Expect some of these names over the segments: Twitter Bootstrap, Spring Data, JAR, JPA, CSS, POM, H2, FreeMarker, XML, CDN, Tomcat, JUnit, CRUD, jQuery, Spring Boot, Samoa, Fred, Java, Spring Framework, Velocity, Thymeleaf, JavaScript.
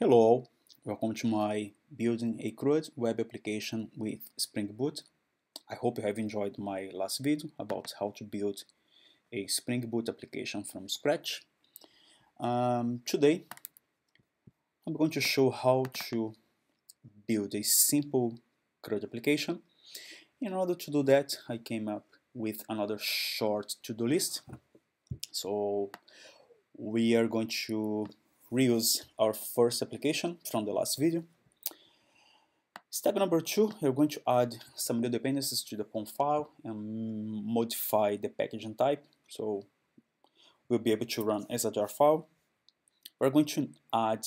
Hello, welcome to my Building a CRUD Web Application with Spring Boot. I hope you have enjoyed my last video about how to build a Spring Boot application from scratch. Today, I'm going to show how to build a simple CRUD application. In order to do that, I came up with another short to-do list. So we are going to reuse our first application from the last video. Step number two, we're going to add some new dependencies to the POM file and modify the package and type, so we'll be able to run as a JAR file. We're going to add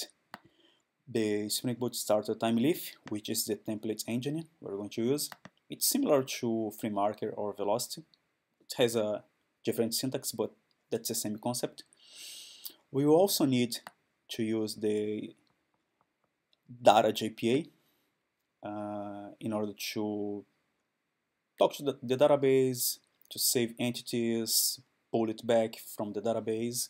the Spring Boot starter Thymeleaf, which is the template engine we're going to use. It's similar to FreeMarker or Velocity. It has a different syntax, but that's the same concept. We will also need to use the data JPA in order to talk to the database, to save entities, pull it back from the database.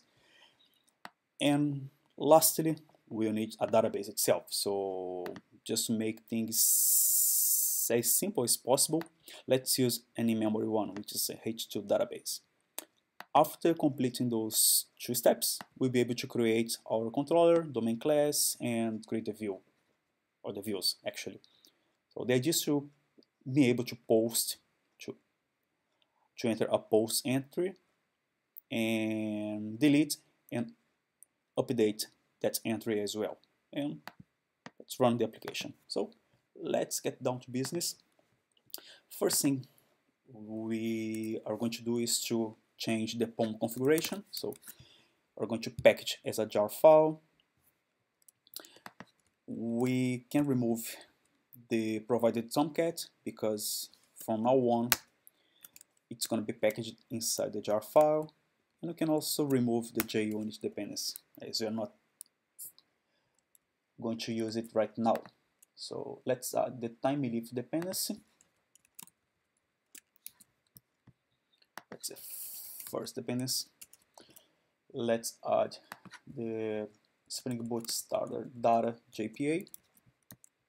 And lastly, we'll need a database itself. So just to make things as simple as possible, let's use an in-memory one, which is a H2 database. After completing those two steps, we'll be able to create our controller, domain class, and create the view, or the views actually. So the idea is to be able to post, to enter a post entry and delete and update that entry as well. And let's run the application. So let's get down to business. First thing we are going to do is to change the POM configuration, so we're going to package as a JAR file. We can remove the provided Tomcat because from now on it's going to be packaged inside the JAR file, and we can also remove the JUnit dependency as we are not going to use it right now. So let's add the Thymeleaf dependency. That's it. First dependency. Let's add the Spring Boot starter data JPA.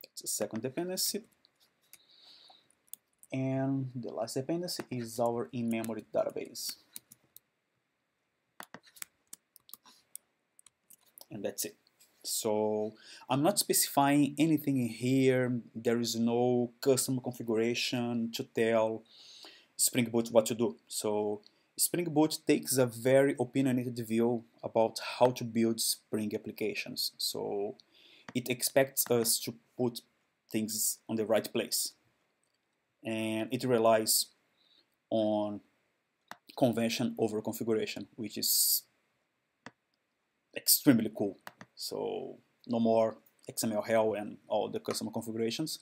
That's the second dependency. And the last dependency is our in-memory database. And that's it. So I'm not specifying anything here. There is no custom configuration to tell Spring Boot what to do. So Spring Boot takes a very opinionated view about how to build Spring applications, so it expects us to put things on the right place, and it relies on convention over configuration, which is extremely cool. So no more XML hell and all the custom configurations,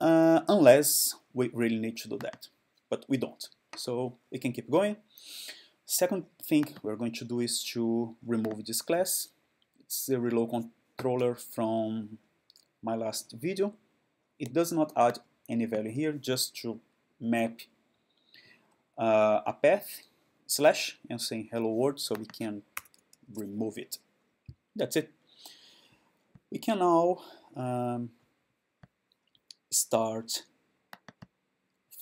unless we really need to do that, but we don't. So we can keep going. Second thing we're going to do is to remove this class. It's the reload controller from my last video. It does not add any value here, just to map a path / and saying hello world, so we can remove it. That's it. We can now start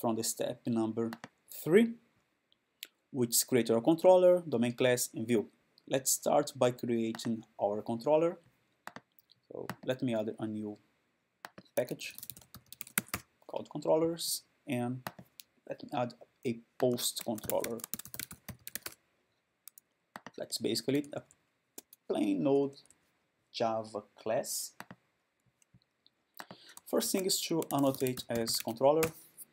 from the step number 3, which create our controller, domain class, and view. Let's start by creating our controller. So let me add a new package called controllers, and let me add a post controller. That's basically a plain old Java class. First thing is to annotate as controller.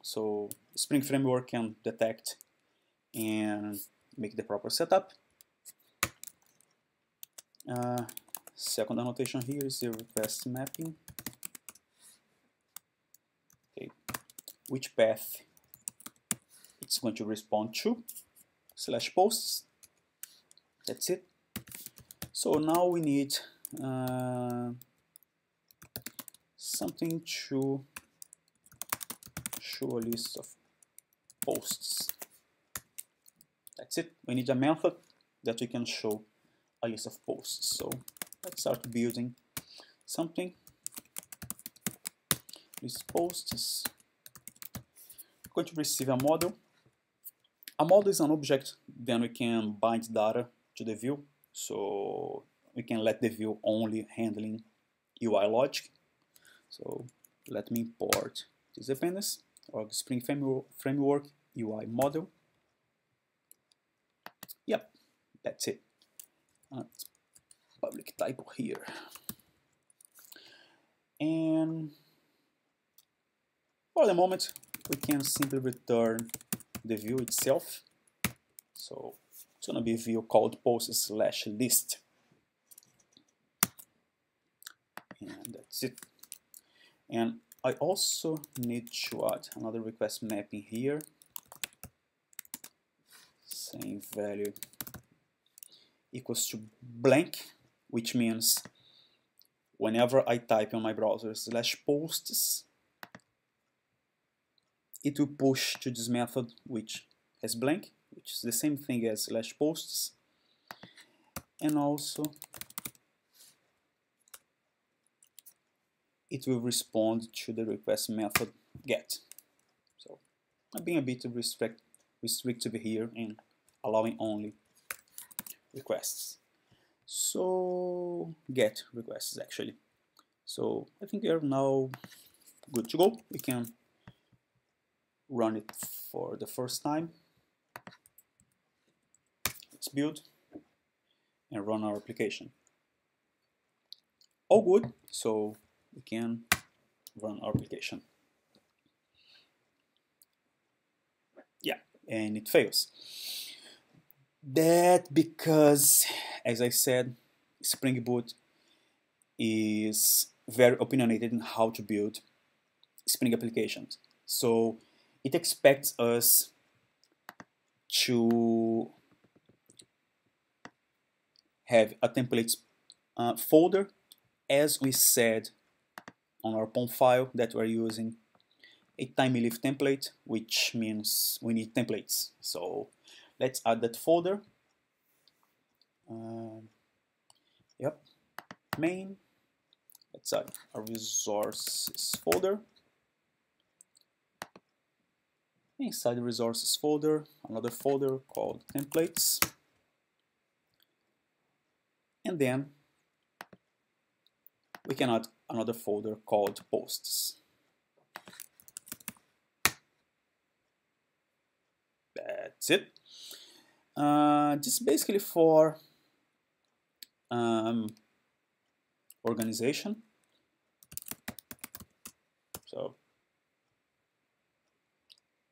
So Spring Framework can detect and make the proper setup. Second annotation here is the request mapping. Okay, which path it's going to respond to /posts. That's it. So now we need something to show a list of posts. That's it. We need a method that we can show a list of posts. So Let's start building something. Responses. We're going to receive a model. A model is an object, then we can bind data to the view, so we can let the view only handling UI logic. So let me import this dependency or the Spring Framework UI model. Yep, that's it. Public typo here. And for the moment, we can simply return the view itself. So it's going to be a view called post/list. And that's it. And I also need to add another request mapping here. Same value equals to blank, which means whenever I type on my browser /posts, it will push to this method which has blank, which is the same thing as /posts, and also it will respond to the request method get. So I'm being a bit restrictive here and allowing only requests. So get requests actually. So I think we are now good to go. We can run it for the first time. Let's build and run our application. All good. So we can run our application. Yeah, and it fails. That because, as I said, Spring Boot is very opinionated in how to build Spring applications. So it expects us to have a templates folder, as we said on our POM file that we're using, a Thymeleaf template, which means we need templates. So let's add that folder. Yep, main. Let's add a resources folder. Inside the resources folder, another folder called templates. And then we can add another folder called posts. That's it. This is basically for organization. So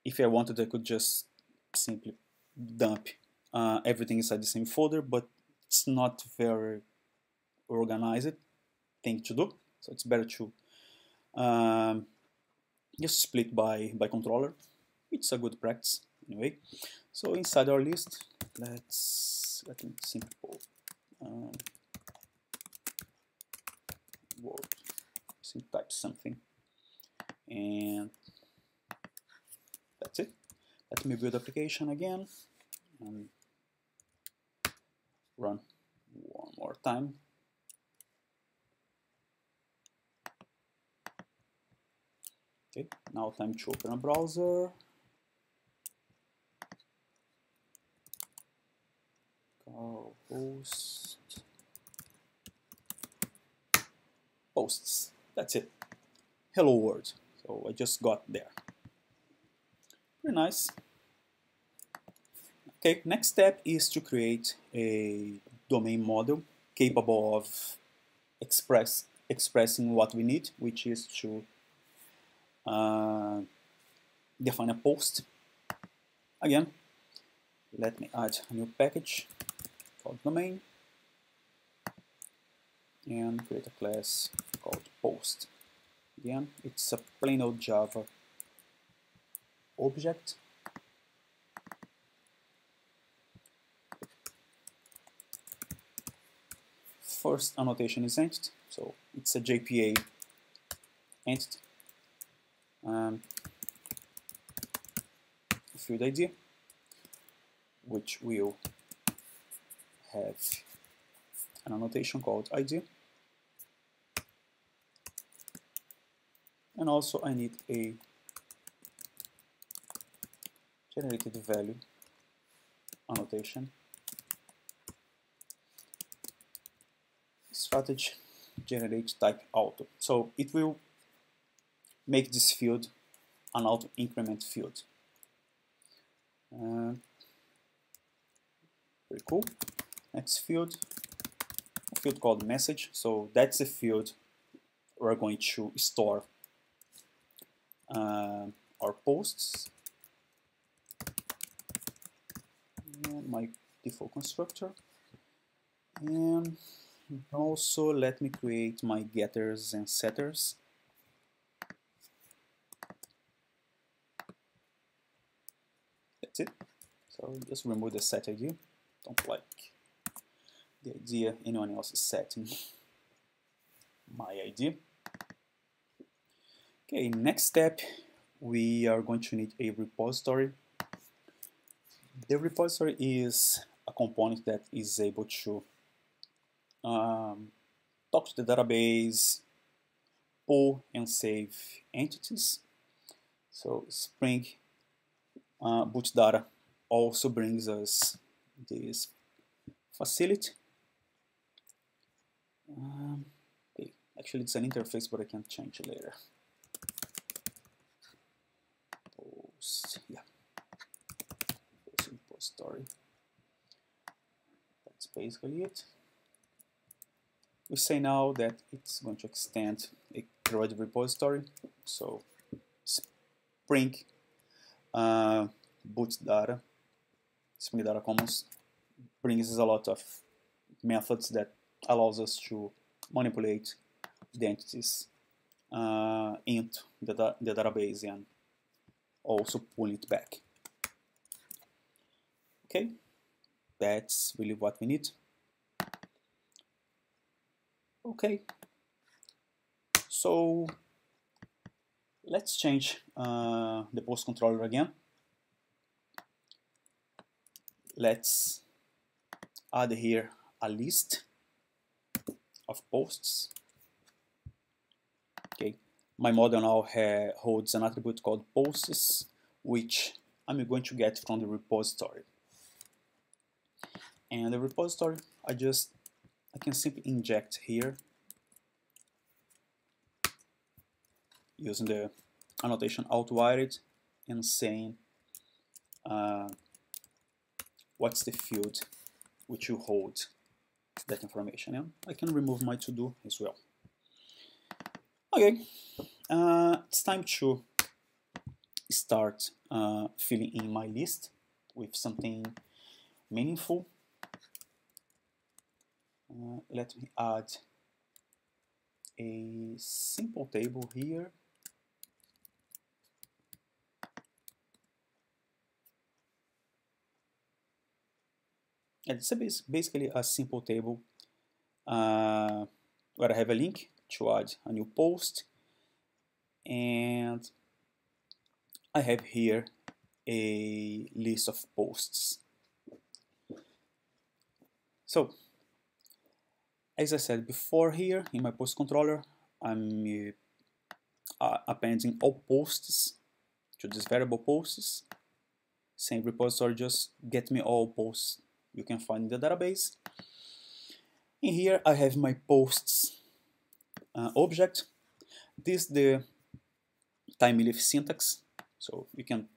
if I wanted, I could just simply dump everything inside the same folder, but it's not very organized thing to do. So it's better to just split by controller. It's a good practice anyway. So inside our list, let me simply type something, and that's it. Let me build application again and run one more time. Okay, now time to open a browser. Posts. That's it. Hello world. So I just got there. Very nice. Okay, next step is to create a domain model capable of expressing what we need, which is to define a post. Again, let me add a new package called domain and create a class called post. Again, it's a plain old Java object. First annotation is entity, so it's a JPA entity. Field ID, which will have an annotation called ID. And also I need a generated value annotation. Strategy generates type auto. So it will make this field an auto increment field. Very cool. Next field, a field called message. So that's the field we're going to store our posts. And my default constructor. And also let me create my getters and setters. That's it. So just remove the set ID. Don't like the idea anyone else is setting my ID. Okay, next step, we are going to need a repository. The repository is a component that is able to talk to the database, pull and save entities. So Spring Boot data also brings us this facility. Okay. Actually, it's an interface, but I can change it later. Repository. That's basically it. We say now that it's going to extend a CRUD repository. So Spring Boot data, Spring Data Commons brings us a lot of methods that allows us to manipulate the entities into the database and also pull it back. Okay, that's really what we need. Okay, so let's change the post controller again. Let's add here a list of posts. Okay, my model now holds an attribute called posts, which I'm going to get from the repository. And the repository, I can simply inject here using the annotation outwired and saying what's the field which you hold that information. And I can remove my to-do as well. Okay, it's time to start filling in my list with something meaningful. Let me add a simple table here. And it's basically a simple table where I have a link to add a new post, and I have here a list of posts. So, as I said before, here in my post controller, I'm appending all posts to this variable posts. Same repository, just get me all posts you can find in the database. In here, I have my posts object. This is the Thymeleaf syntax, so you can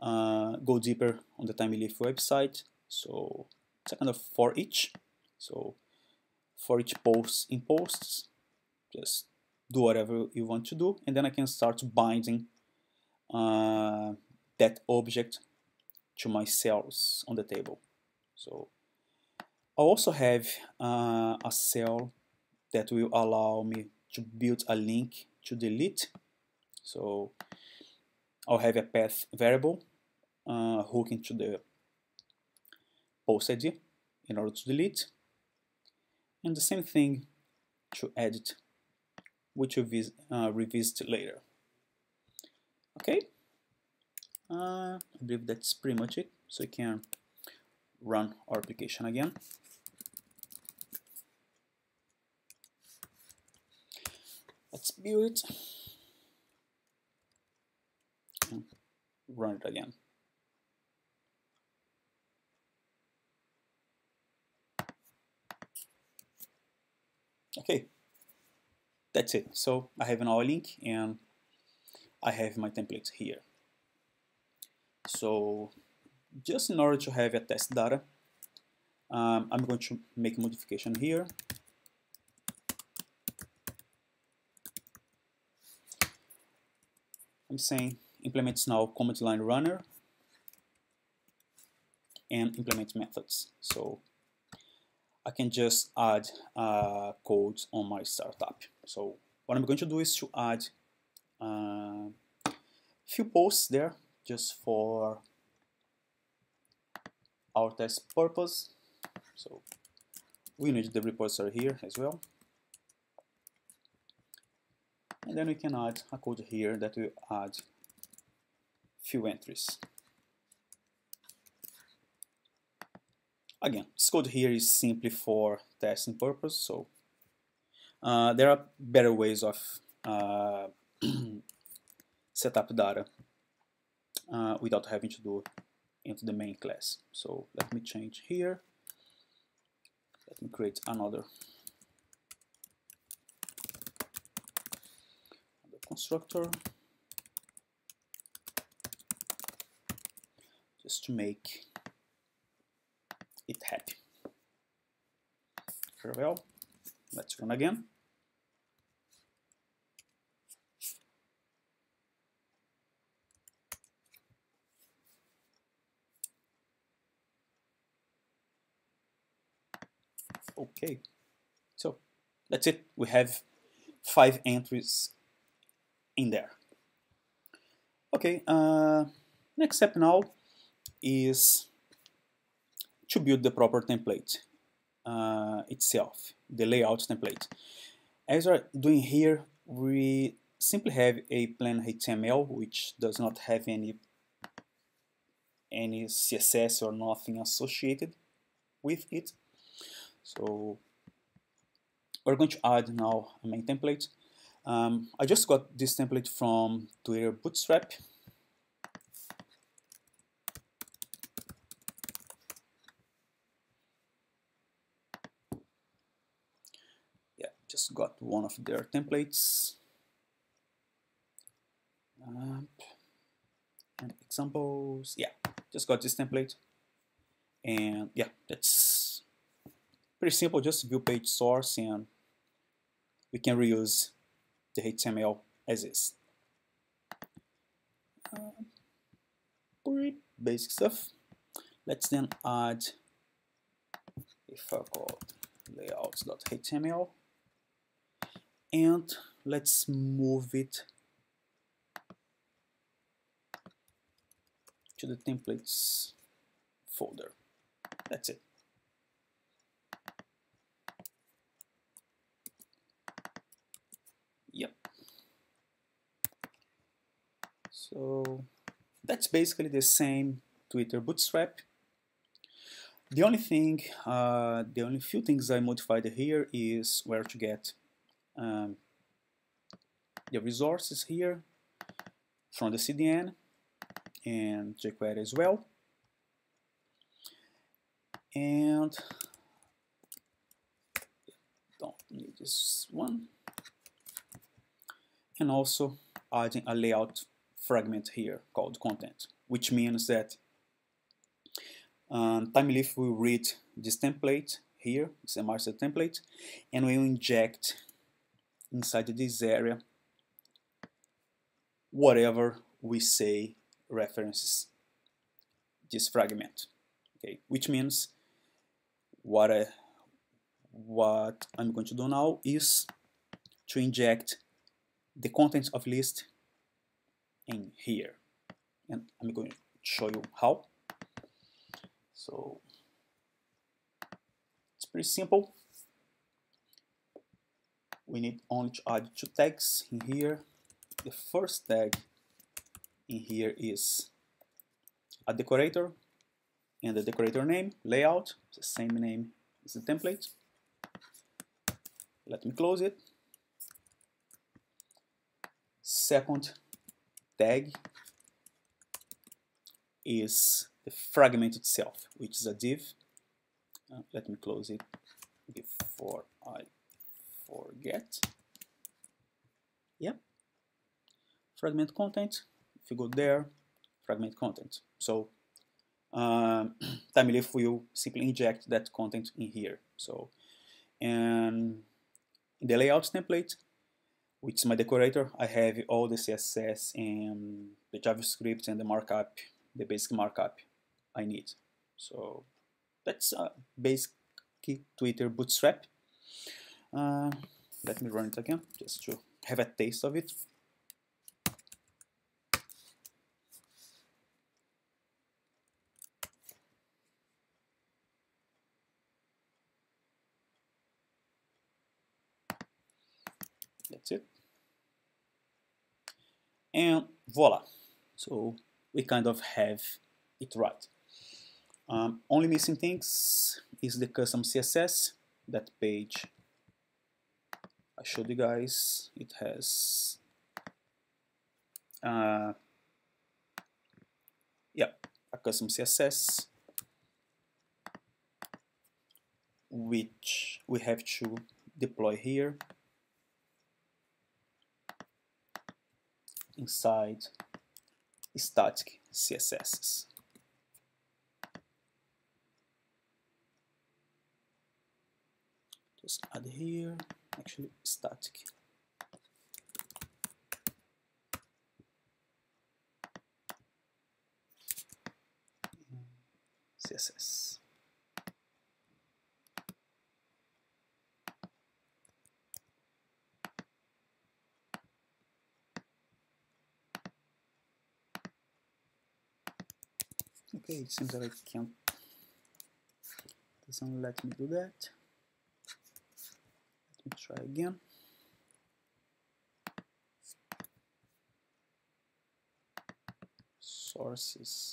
go deeper on the Thymeleaf website. So it's a kind of for each. So for each post in posts, just do whatever you want to do, and then I can start binding that object to my cells on the table. So I also have a cell that will allow me to build a link to delete. So I'll have a path variable hooking to the post ID in order to delete. And the same thing to edit, which we'll revisit later. Okay, I believe that's pretty much it. So we can run our application again. Let's build it. Run it again. Okay, that's it. So I have an our link and I have my templates here. So just in order to have a test data, I'm going to make a modification here. I'm saying implements now command line runner and implement methods. So I can just add code on my startup. So what I'm going to do is to add a few posts there just for our test purpose. So we need the repository here as well. And then we can add a code here that will add few entries. Again, this code here is simply for testing purpose, so there are better ways of set up data without having to do into the main class. So let me change here. Let me create another constructor just to make it happy. Very well. Let's run again. Okay, so that's it. We have 5 entries in there. Okay, next step now is to build the proper template itself, the layout template. As we're doing here, we simply have a plain HTML which does not have any CSS or nothing associated with it. So we're going to add now a main template. I just got this template from Twitter Bootstrap. Just got one of their templates. And examples. Yeah, just got this template. And yeah, that's pretty simple. Just view page source and we can reuse the HTML as is. Pretty basic stuff. Let's then add a file called layouts.html. And let's move it to the templates folder. That's it. Yep. So that's basically the same Twitter Bootstrap. The only thing, the only few things I modified here is where to get the resources here from the CDN and jQuery as well, and don't need this one, and also adding a layout fragment here called content, which means that Thymeleaf will read this template here, it's a master template, and we will inject inside this area whatever we say references this fragment. Okay, which means what I'm going to do now is to inject the contents of list in here, and I'm going to show you how. So it's pretty simple. We need only to add 2 tags in here. The first tag in here is a decorator and the decorator name, layout, the same name as the template. Let me close it. second tag is the fragment itself, which is a div. Let me close it before I forget. Yeah. Fragment content. If you go there, fragment content. So Thymeleaf will simply inject that content in here. So, and in the layout template, which is my decorator, I have all the CSS and the JavaScript and the markup, the basic markup I need. So that's a basic Twitter Bootstrap. Let me run it again just to have a taste of it. That's it. And voila. So we kind of have it right. Only missing things is the custom CSS. That page I showed you guys. It has, a custom CSS, which we have to deploy here inside static CSS. Just add here, actually static. CSS. Okay, it seems that I can't, doesn't let me do that. Let me try again. Sources.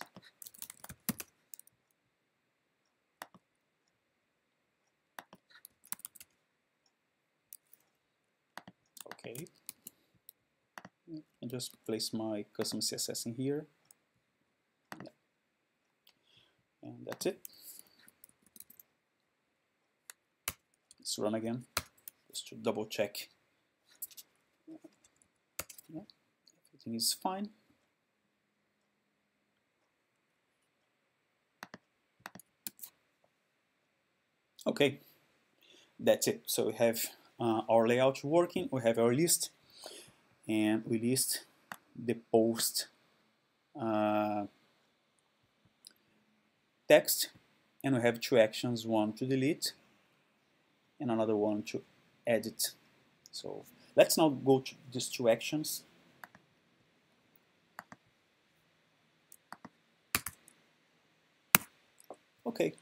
Okay. And just place my custom CSS in here. And that's it. Let's run again, just to double check. Yeah, everything is fine. Okay, that's it. So we have our layout working, we have our list, and we list the post text, and we have two actions, one to delete and another one to edit. So let's now go to these two actions. Okay,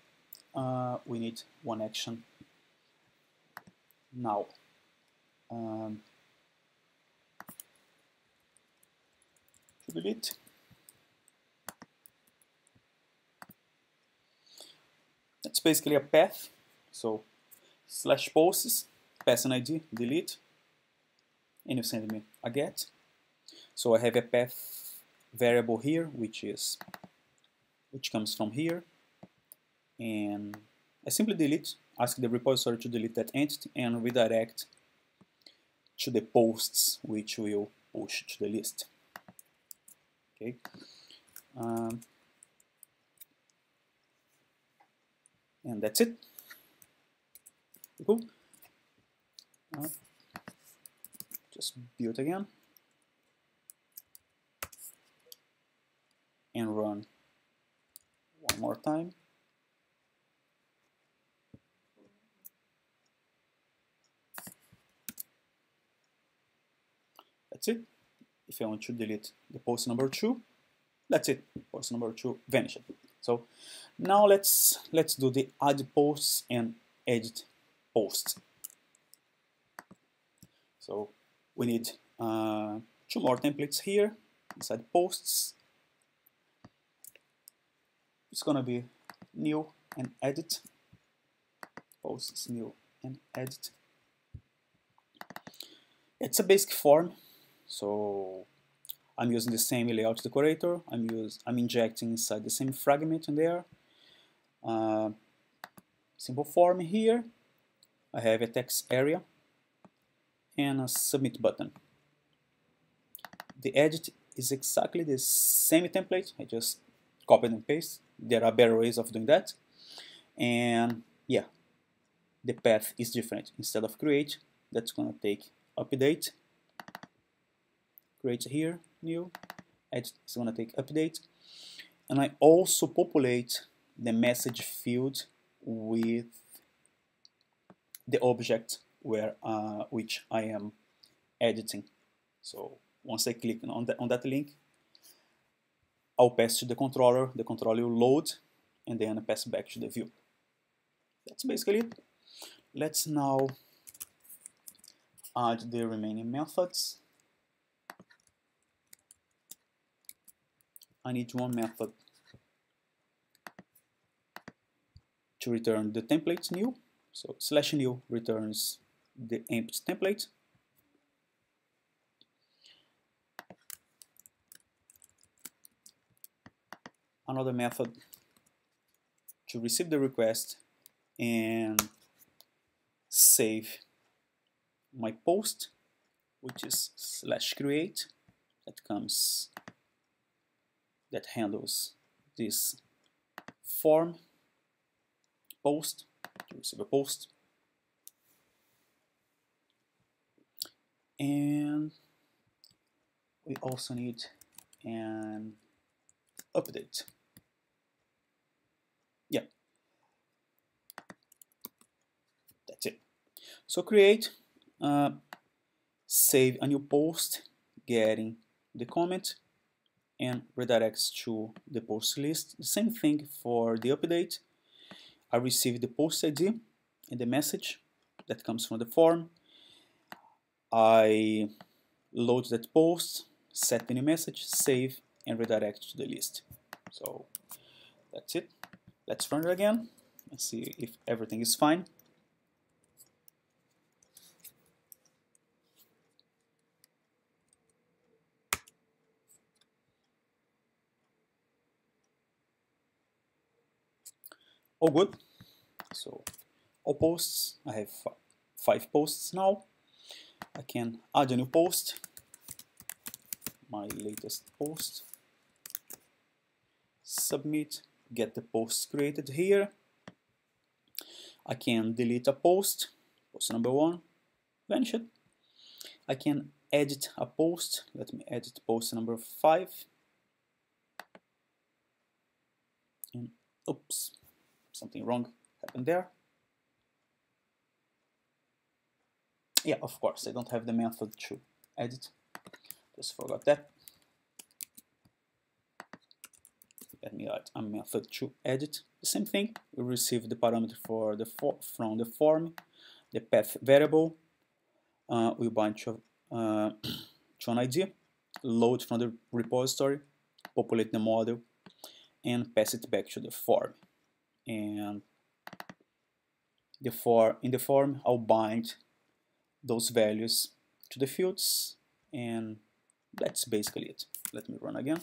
we need one action now. To delete. It's basically a path, so slash posts, pass an ID, delete, and you send me a get. So I have a path variable here, which comes from here, and I simply delete, ask the repository to delete that entity, and redirect to the posts, which will push to the list. Okay. And that's it. Cool. Just build again and run one more time. That's it. If I want to delete the post number 2, that's it. Post number 2 vanished. So now let's do the add posts and edit posts. So we need two more templates here inside posts. It's gonna be new and edit. Posts new and edit. It's a basic form, So I'm using the same layout decorator. I'm injecting inside the same fragment in there. Simple form here. I have a text area and a submit button. The edit is exactly the same template. I just copied and pasted. There are better ways of doing that. And yeah, the path is different. Instead of create, that's gonna take update. Create here, new. Edit is gonna take update. And I also populate the message field with the object where which I am editing. So once I click on that link, I'll pass to the controller. The controller will load, and then I pass back to the view. That's basically it. Let's now add the remaining methods. I need one method to return the template new. So slash new returns the empty template. Another method to receive the request and save my post, which is slash create, that handles this form post to receive a post, and we also need an update. Yeah, that's it. So create, save a new post, getting the comment, and redirects to the post list. The same thing for the update. I receive the post ID and the message that comes from the form. I load that post, set the new message, save, and redirect to the list. So that's it. Let's run it again and see if everything is fine. All good. So all posts, I have 5 posts now. I can add a new post, my latest post, submit, get the post created here. I can delete a post, post number 1, vanish it. I can edit a post, let me edit post number 5, and oops, something wrong happened there. Yeah, of course, I don't have the method to edit. Just forgot that. Let me add a method to edit. The same thing. We receive the parameter for the from the form, the path variable. We bind to an ID, load from the repository, populate the model, and pass it back to the form. And in the form, I'll bind those values to the fields, and that's basically it. Let me run again.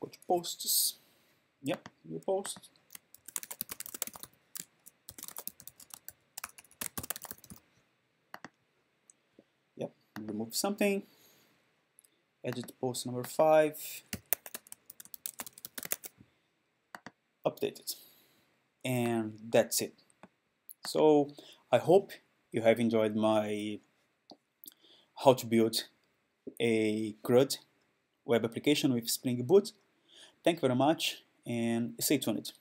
Go to posts. Yep, new post. Remove something, edit post number 5, update it, and that's it. So I hope you have enjoyed my how to build a CRUD web application with Spring Boot. Thank you very much, and stay tuned.